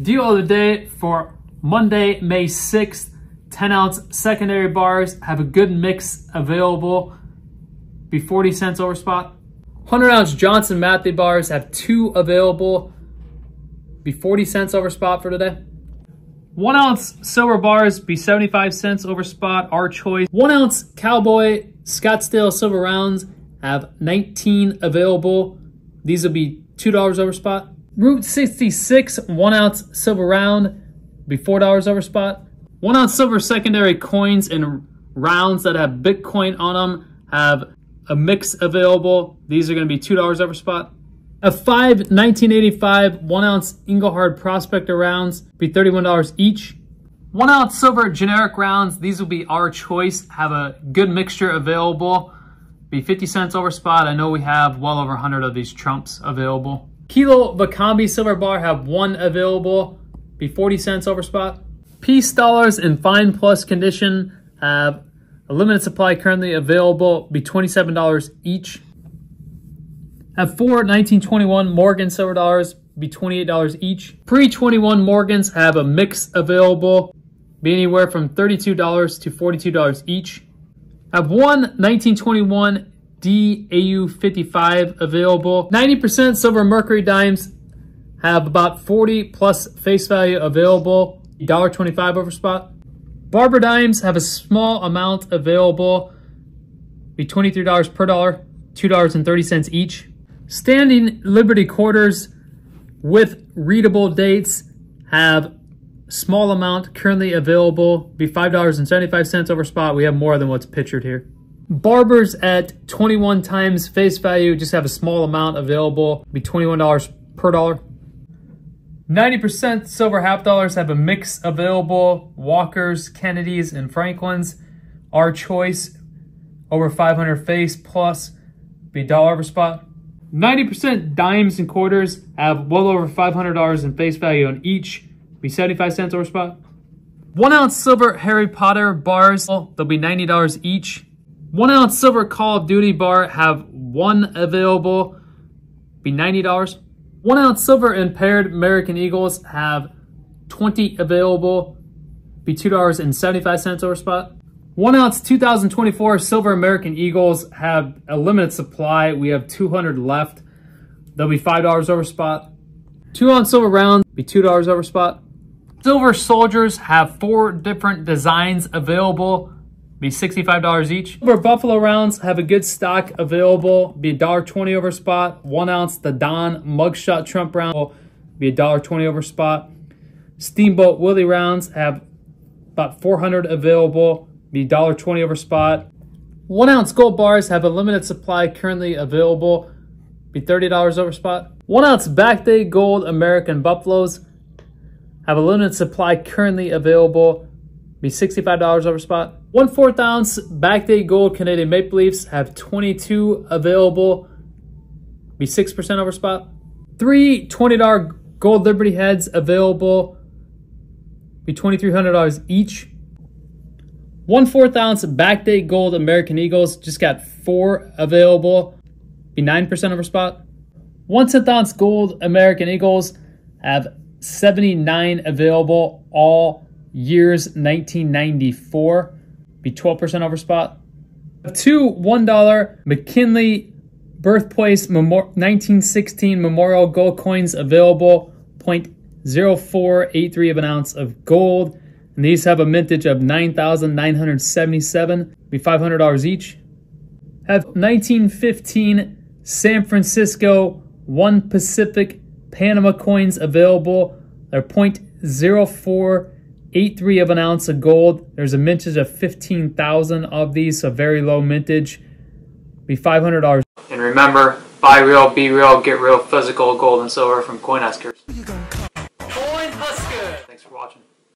Deal of the day for Monday, May 6th, 10-ounce secondary bars have a good mix available, be 40 cents over spot. 100-ounce Johnson Matthey bars have 2 available, be 40 cents over spot for today. 1-ounce silver bars be 75 cents over spot, our choice. 1-ounce Cowboy Scottsdale Silver rounds have 19 available. These will be $2 over spot. Route 66 1-ounce silver round be $4 over spot. 1-ounce silver secondary coins and rounds that have Bitcoin on them have a mix available. These are going to be $2 over spot. A 5 1985 1-ounce Engelhard Prospector rounds be $31 each. 1-ounce silver generic rounds, these will be our choice, have a good mixture available, be 50 cents over spot. I know we have well over 100 of these trumps available. Kilo Vakambi silver bar have 1 available, be 40 cents over spot. Peace dollars in fine plus condition have a limited supply currently available, be $27 each. Have 4 1921 Morgan silver dollars, be $28 each. Pre-21 Morgans have a mix available, be anywhere from $32 to $42 each. Have 1 1921 DAU55 available. 90% silver mercury dimes have about 40 plus face value available, $1.25 over spot. Barber dimes have a small amount available, be $23 per dollar, $2.30 each. Standing Liberty quarters with readable dates have small amount currently available, be $5.75 over spot. We have more than what's pictured here. Barbers at 21 times face value just have a small amount available, be $21 per dollar. 90% silver half dollars have a mix available, Walkers, Kennedys, and Franklins. Our choice, over 500 face plus, be $1 over spot. 90% dimes and quarters have well over $500 in face value on each, be 75 cents over spot. 1-ounce silver Harry Potter bars, they'll be $90 each. 1-ounce silver Call of Duty bar have 1 available, be $90. 1-ounce silver and paired American Eagles have 20 available, be $2.75 over spot. 1-ounce 2024 silver American Eagles have a limited supply. We have 200 left. They'll be $5 over spot. 2-ounce silver round, be $2 over spot. Silver Soldiers have 4 different designs available, be $65 each. Silver Buffalo rounds have a good stock available, be $1.20 over spot. 1-ounce the Don Mugshot Trump round will be $1.20 over spot. Steamboat Willie rounds have about 400 available, be $1.20 over spot. 1-ounce gold bars have a limited supply currently available, be $30 over spot. 1-ounce backday gold American Buffaloes have a limited supply currently available, be $65 over spot. 1/4 ounce backday gold Canadian Maple Leafs have 22 available, be 6% over spot. 3 $20 gold Liberty Heads available, be $2,300 each. 1/4 ounce backday gold American Eagles just got 4 available, be 9% over spot. 1/10 ounce gold American Eagles have 79 available, all years 1994. Be 12% over spot. 2 $1 McKinley Birthplace 1916 Memorial gold coins available, 0.0483 of an ounce of gold. And these have a mintage of 9,977, be $500 each. Have 1915 San Francisco 1 Pacific Panama coins available. They're 0.0483 of an ounce of gold. There's a mintage of 15,000 of these, so very low mintage, be $500. And remember, buy real, be real, get real physical gold and silver from Coinhuskers.